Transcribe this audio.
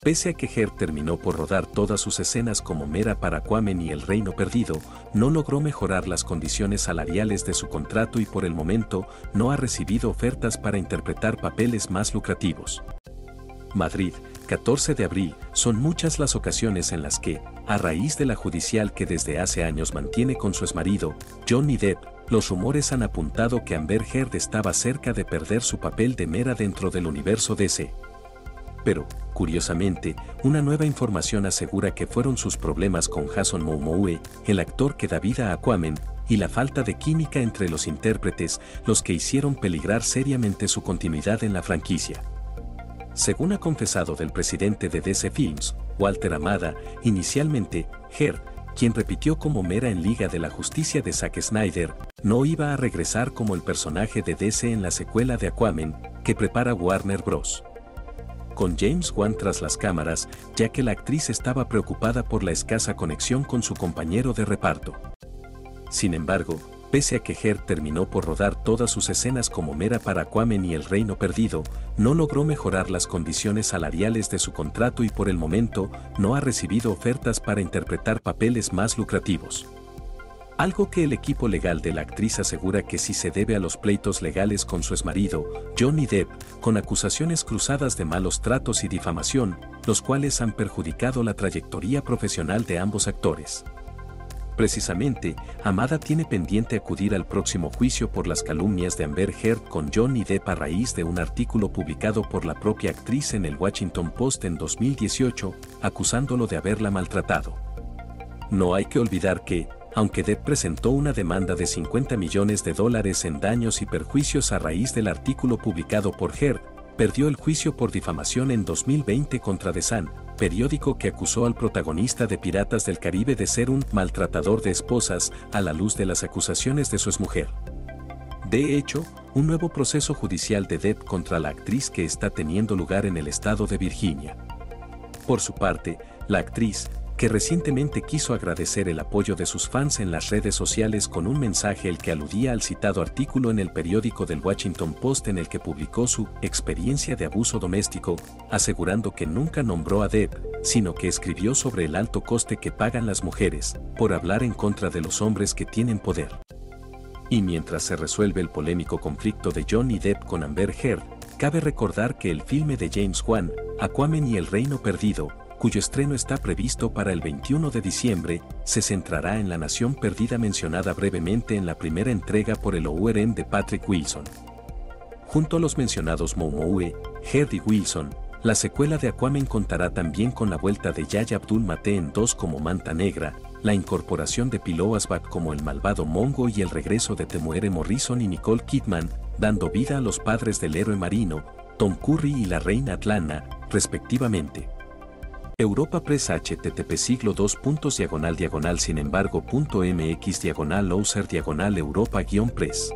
Pese a que Heard terminó por rodar todas sus escenas como Mera para Aquaman y El Reino Perdido, no logró mejorar las condiciones salariales de su contrato y por el momento no ha recibido ofertas para interpretar papeles más lucrativos. Madrid, 14 de abril, son muchas las ocasiones en las que, a raíz de la judicial que desde hace años mantiene con su exmarido, Johnny Depp, los rumores han apuntado que Amber Heard estaba cerca de perder su papel de Mera dentro del universo DC. Pero, curiosamente, una nueva información asegura que fueron sus problemas con Jason Momoa, el actor que da vida a Aquaman, y la falta de química entre los intérpretes, los que hicieron peligrar seriamente su continuidad en la franquicia. Según ha confesado del presidente de DC Films, Walter Hamada, inicialmente, Heard, quien repitió como Mera en Liga de la Justicia de Zack Snyder, no iba a regresar como el personaje de DC en la secuela de Aquaman, que prepara Warner Bros. Con James Wan tras las cámaras, ya que la actriz estaba preocupada por la escasa conexión con su compañero de reparto. Sin embargo, pese a que Heard terminó por rodar todas sus escenas como Mera para Aquaman y El Reino Perdido, no logró mejorar las condiciones salariales de su contrato y por el momento no ha recibido ofertas para interpretar papeles más lucrativos. Algo que el equipo legal de la actriz asegura que sí se debe a los pleitos legales con su exmarido, Johnny Depp, con acusaciones cruzadas de malos tratos y difamación, los cuales han perjudicado la trayectoria profesional de ambos actores. Precisamente, Hamada tiene pendiente acudir al próximo juicio por las calumnias de Amber Heard con Johnny Depp a raíz de un artículo publicado por la propia actriz en el Washington Post en 2018, acusándolo de haberla maltratado. No hay que olvidar que, aunque Depp presentó una demanda de $50 millones en daños y perjuicios a raíz del artículo publicado por Heard, perdió el juicio por difamación en 2020 contra The Sun, periódico que acusó al protagonista de Piratas del Caribe de ser un maltratador de esposas a la luz de las acusaciones de su exmujer. De hecho, un nuevo proceso judicial de Depp contra la actriz que está teniendo lugar en el estado de Virginia. Por su parte, la actriz, que recientemente quiso agradecer el apoyo de sus fans en las redes sociales con un mensaje el que aludía al citado artículo en el periódico del Washington Post en el que publicó su experiencia de abuso doméstico, asegurando que nunca nombró a Depp, sino que escribió sobre el alto coste que pagan las mujeres por hablar en contra de los hombres que tienen poder. Y mientras se resuelve el polémico conflicto de Johnny Depp con Amber Heard, cabe recordar que el filme de James Wan, Aquaman y El Reino Perdido, cuyo estreno está previsto para el 21 de diciembre, se centrará en la nación perdida mencionada brevemente en la primera entrega por el ORM de Patrick Wilson. Junto a los mencionados Momoa, Heard y Wilson, la secuela de Aquaman contará también con la vuelta de Yahya Abdul-Mateen II como Manta Negra, la incorporación de Pilou Asbæk como el malvado Mongo y el regreso de Temuera Morrison y Nicole Kidman, dando vida a los padres del héroe marino, Tom Curry y la reina Atlana, respectivamente. Europa Press http://diagonal/diagonal.mx/loser/europa-press